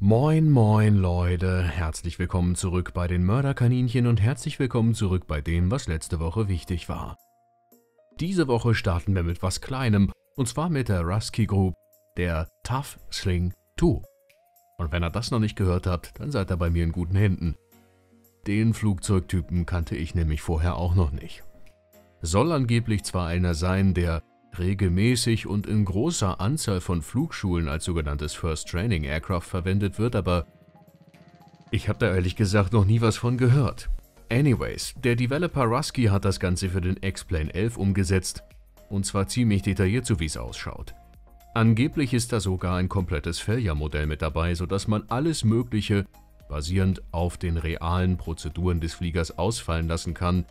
Moin moin Leute, herzlich willkommen zurück bei den Mörderkaninchen und herzlich willkommen zurück bei dem, was letzte Woche wichtig war. Diese Woche starten wir mit was Kleinem, und zwar mit der RuSky Group, der TAF Zling 2. Und wenn ihr das noch nicht gehört habt, dann seid ihr bei mir in guten Händen. Den Flugzeugtypen kannte ich nämlich vorher auch noch nicht. Soll angeblich zwar einer sein, der regelmäßig und in großer Anzahl von Flugschulen als sogenanntes First Training Aircraft verwendet wird, aber ich habe da ehrlich gesagt noch nie was von gehört. Anyways, der Developer RuSky hat das Ganze für den X-Plane 11 umgesetzt, und zwar ziemlich detailliert, so wie es ausschaut. Angeblich ist da sogar ein komplettes Failure-Modell mit dabei, sodass man alles Mögliche basierend auf den realen Prozeduren des Fliegers ausfallen lassen kann,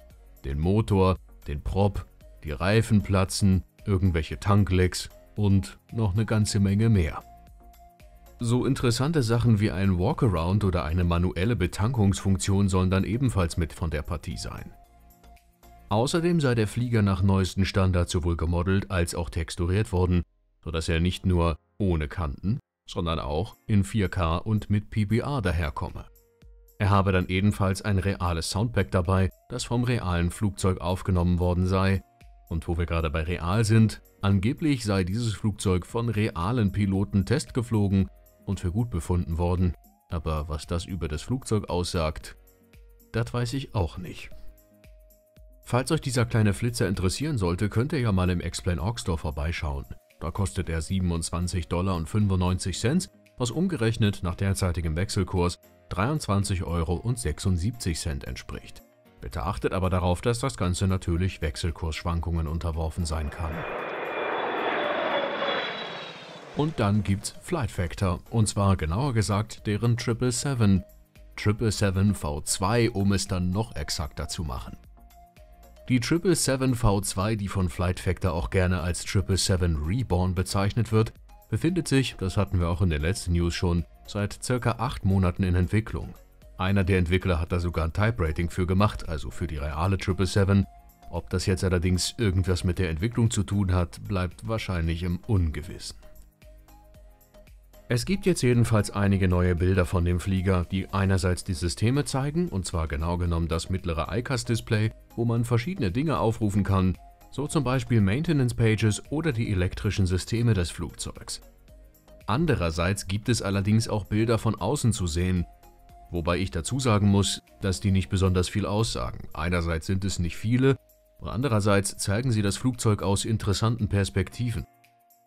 den Motor, den Prop, die Reifen platzen, irgendwelche Tanklecks und noch eine ganze Menge mehr. So interessante Sachen wie ein Walkaround oder eine manuelle Betankungsfunktion sollen dann ebenfalls mit von der Partie sein. Außerdem sei der Flieger nach neuesten Standards sowohl gemodelt als auch texturiert worden, sodass er nicht nur ohne Kanten, sondern auch in 4K und mit PBR daherkomme. Er habe dann ebenfalls ein reales Soundpack dabei, das vom realen Flugzeug aufgenommen worden sei. Und wo wir gerade bei real sind, angeblich sei dieses Flugzeug von realen Piloten testgeflogen und für gut befunden worden. Aber was das über das Flugzeug aussagt, das weiß ich auch nicht. Falls euch dieser kleine Flitzer interessieren sollte, könnt ihr ja mal im X-Plane.org Store vorbeischauen. Da kostet er $27,95, was umgerechnet nach derzeitigem Wechselkurs 23,76 € entspricht. Bitte achtet aber darauf, dass das Ganze natürlich Wechselkursschwankungen unterworfen sein kann. Und dann gibt's Flight Factor, und zwar genauer gesagt deren 777, 777 V2, um es dann noch exakter zu machen. Die 777 V2, die von Flight Factor auch gerne als 777 Reborn bezeichnet wird, befindet sich, das hatten wir auch in den letzten News schon, seit ca. 8 Monaten in Entwicklung. Einer der Entwickler hat da sogar ein Type-Rating für gemacht, also für die reale 777. Ob das jetzt allerdings irgendwas mit der Entwicklung zu tun hat, bleibt wahrscheinlich im Ungewissen. Es gibt jetzt jedenfalls einige neue Bilder von dem Flieger, die einerseits die Systeme zeigen, und zwar genau genommen das mittlere EICAS-Display, wo man verschiedene Dinge aufrufen kann, so zum Beispiel Maintenance-Pages oder die elektrischen Systeme des Flugzeugs. Andererseits gibt es allerdings auch Bilder von außen zu sehen, wobei ich dazu sagen muss, dass die nicht besonders viel aussagen. Einerseits sind es nicht viele, und andererseits zeigen sie das Flugzeug aus interessanten Perspektiven.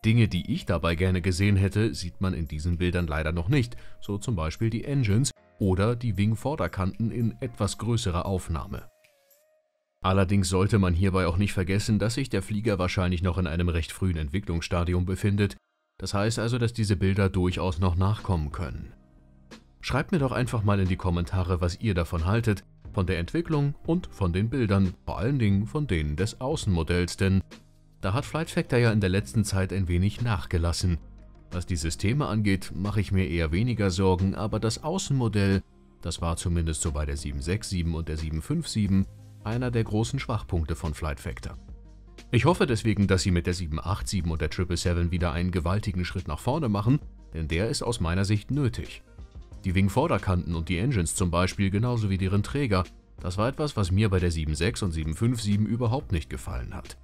Dinge, die ich dabei gerne gesehen hätte, sieht man in diesen Bildern leider noch nicht, so zum Beispiel die Engines oder die Wing-Vorderkanten in etwas größerer Aufnahme. Allerdings sollte man hierbei auch nicht vergessen, dass sich der Flieger wahrscheinlich noch in einem recht frühen Entwicklungsstadium befindet. Das heißt also, dass diese Bilder durchaus noch nachkommen können. Schreibt mir doch einfach mal in die Kommentare, was ihr davon haltet, von der Entwicklung und von den Bildern, vor allen Dingen von denen des Außenmodells, denn da hat Flight Factor ja in der letzten Zeit ein wenig nachgelassen. Was die Systeme angeht, mache ich mir eher weniger Sorgen, aber das Außenmodell, das war zumindest so bei der 767 und der 757 einer der großen Schwachpunkte von Flight Factor. Ich hoffe deswegen, dass sie mit der 787 und der 777 wieder einen gewaltigen Schritt nach vorne machen, denn der ist aus meiner Sicht nötig. Die Wing-Vorderkanten und die Engines zum Beispiel, genauso wie deren Träger, das war etwas, was mir bei der 767 und 757 überhaupt nicht gefallen hat.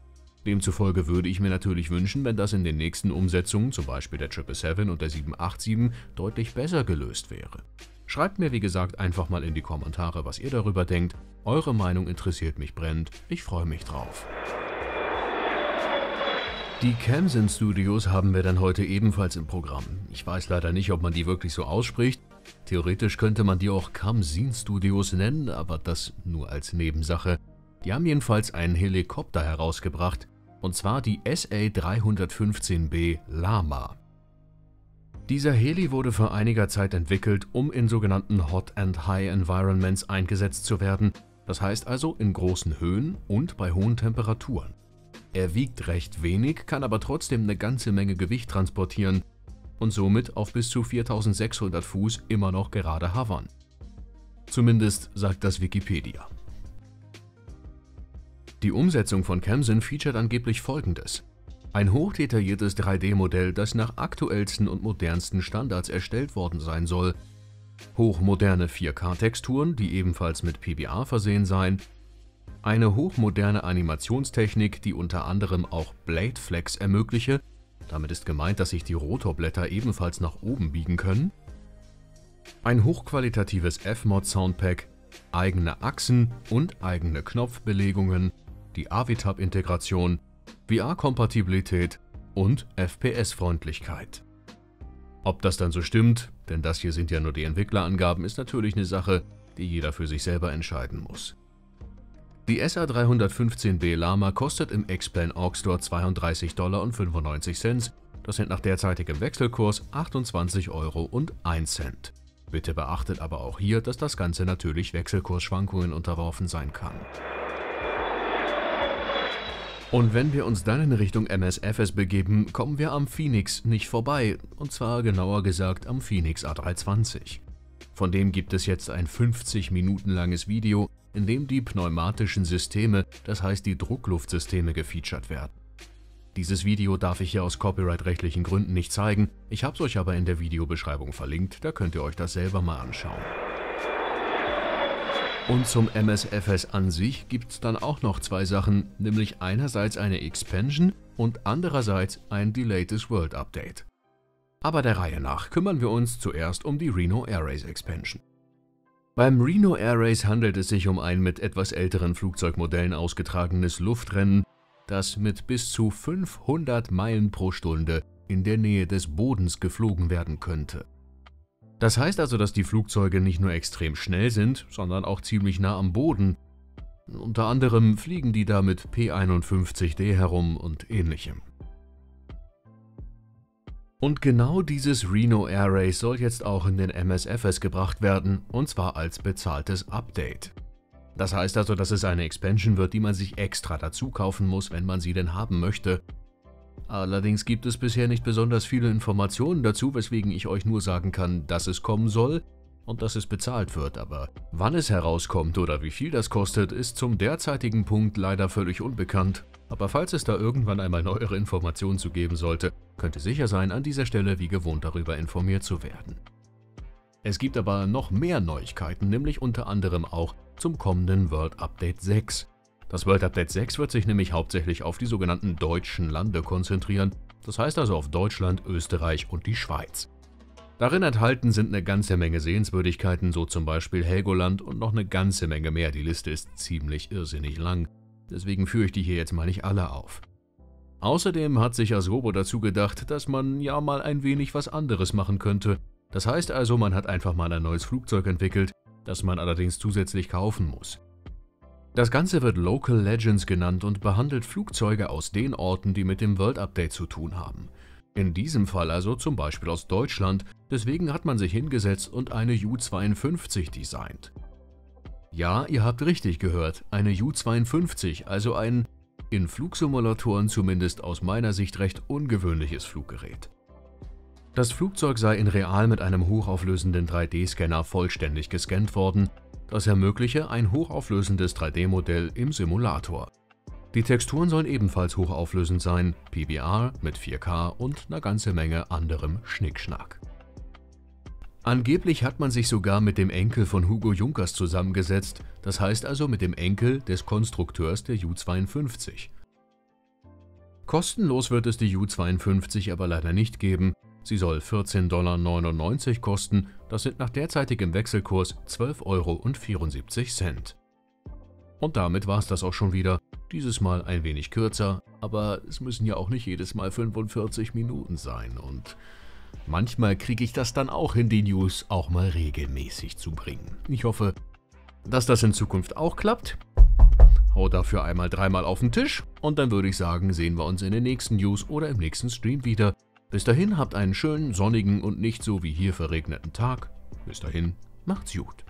Demzufolge würde ich mir natürlich wünschen, wenn das in den nächsten Umsetzungen, zum Beispiel der 777 und der 787, deutlich besser gelöst wäre. Schreibt mir wie gesagt einfach mal in die Kommentare, was ihr darüber denkt. Eure Meinung interessiert mich brennend, ich freue mich drauf. Die Khamsin Studios haben wir dann heute ebenfalls im Programm. Ich weiß leider nicht, ob man die wirklich so ausspricht. Theoretisch könnte man die auch Khamsin Studios nennen, aber das nur als Nebensache. Die haben jedenfalls einen Helikopter herausgebracht, und zwar die SA315B Lama. Dieser Heli wurde vor einiger Zeit entwickelt, um in sogenannten Hot and High Environments eingesetzt zu werden, das heißt also in großen Höhen und bei hohen Temperaturen. Er wiegt recht wenig, kann aber trotzdem eine ganze Menge Gewicht transportieren und somit auf bis zu 4600 Fuß immer noch gerade hovern. Zumindest sagt das Wikipedia. Die Umsetzung von Khamsin featured angeblich folgendes: Ein hochdetailliertes 3D-Modell, das nach aktuellsten und modernsten Standards erstellt worden sein soll. Hochmoderne 4K-Texturen, die ebenfalls mit PBR versehen seien. Eine hochmoderne Animationstechnik, die unter anderem auch Blade Flex ermögliche. Damit ist gemeint, dass sich die Rotorblätter ebenfalls nach oben biegen können. Ein hochqualitatives F-Mod-Soundpack, eigene Achsen und eigene Knopfbelegungen, die AVITAB-Integration, VR-Kompatibilität und FPS-Freundlichkeit. Ob das dann so stimmt, denn das hier sind ja nur die Entwicklerangaben, ist natürlich eine Sache, die jeder für sich selber entscheiden muss. Die SA315B Lama kostet im X-Plane.org Store $32,95, das sind nach derzeitigem Wechselkurs 28,01 €. Bitte beachtet aber auch hier, dass das Ganze natürlich Wechselkursschwankungen unterworfen sein kann. Und wenn wir uns dann in Richtung MSFS begeben, kommen wir am Phoenix nicht vorbei, und zwar genauer gesagt am Phoenix A320. Von dem gibt es jetzt ein 50 Minuten langes Video, in dem die pneumatischen Systeme, das heißt die Druckluftsysteme, gefeatured werden. Dieses Video darf ich hier aus copyright-rechtlichen Gründen nicht zeigen, ich habe es euch aber in der Videobeschreibung verlinkt, da könnt ihr euch das selber mal anschauen. Und zum MSFS an sich gibt es dann auch noch zwei Sachen, nämlich einerseits eine Expansion und andererseits ein Delayed World Update. Aber der Reihe nach kümmern wir uns zuerst um die Reno Air Race Expansion. Beim Reno Air Race handelt es sich um ein mit etwas älteren Flugzeugmodellen ausgetragenes Luftrennen, das mit bis zu 500 Meilen pro Stunde in der Nähe des Bodens geflogen werden könnte. Das heißt also, dass die Flugzeuge nicht nur extrem schnell sind, sondern auch ziemlich nah am Boden. Unter anderem fliegen die da mit P-51D herum und ähnlichem. Und genau dieses Reno Air Race soll jetzt auch in den MSFS gebracht werden, und zwar als bezahltes Update. Das heißt also, dass es eine Expansion wird, die man sich extra dazu kaufen muss, wenn man sie denn haben möchte. Allerdings gibt es bisher nicht besonders viele Informationen dazu, weswegen ich euch nur sagen kann, dass es kommen soll und dass es bezahlt wird, aber wann es herauskommt oder wie viel das kostet, ist zum derzeitigen Punkt leider völlig unbekannt. Aber falls es da irgendwann einmal neuere Informationen zu geben sollte, könnt ihr sicher sein, an dieser Stelle wie gewohnt darüber informiert zu werden. Es gibt aber noch mehr Neuigkeiten, nämlich unter anderem auch zum kommenden World Update 6. Das World Update 6 wird sich nämlich hauptsächlich auf die sogenannten deutschen Lande konzentrieren, das heißt also auf Deutschland, Österreich und die Schweiz. Darin enthalten sind eine ganze Menge Sehenswürdigkeiten, so zum Beispiel Helgoland und noch eine ganze Menge mehr. Die Liste ist ziemlich irrsinnig lang, deswegen führe ich die hier jetzt mal nicht alle auf. Außerdem hat sich Asobo dazu gedacht, dass man ja mal ein wenig was anderes machen könnte. Das heißt also, man hat einfach mal ein neues Flugzeug entwickelt, das man allerdings zusätzlich kaufen muss. Das Ganze wird Local Legends genannt und behandelt Flugzeuge aus den Orten, die mit dem World Update zu tun haben. In diesem Fall also zum Beispiel aus Deutschland, deswegen hat man sich hingesetzt und eine Ju-52 designt. Ja, ihr habt richtig gehört, eine Ju-52, also ein in Flugsimulatoren zumindest aus meiner Sicht recht ungewöhnliches Fluggerät. Das Flugzeug sei in real mit einem hochauflösenden 3D-Scanner vollständig gescannt worden. Das ermögliche ein hochauflösendes 3D-Modell im Simulator. Die Texturen sollen ebenfalls hochauflösend sein, PBR mit 4K und einer ganze Menge anderem Schnickschnack. Angeblich hat man sich sogar mit dem Enkel von Hugo Junkers zusammengesetzt, das heißt also mit dem Enkel des Konstrukteurs der Ju-52. Kostenlos wird es die Ju-52 aber leider nicht geben. Sie soll $14,99 € kosten, das sind nach derzeitigem Wechselkurs 12,74 €. Und damit war es das auch schon wieder, dieses Mal ein wenig kürzer, aber es müssen ja auch nicht jedes Mal 45 Minuten sein und manchmal kriege ich das dann auch hin, die News auch mal regelmäßig zu bringen. Ich hoffe, dass das in Zukunft auch klappt. Haut dafür einmal dreimal auf den Tisch und dann würde ich sagen, sehen wir uns in den nächsten News oder im nächsten Stream wieder. Bis dahin habt einen schönen, sonnigen und nicht so wie hier verregneten Tag. Bis dahin, macht's gut.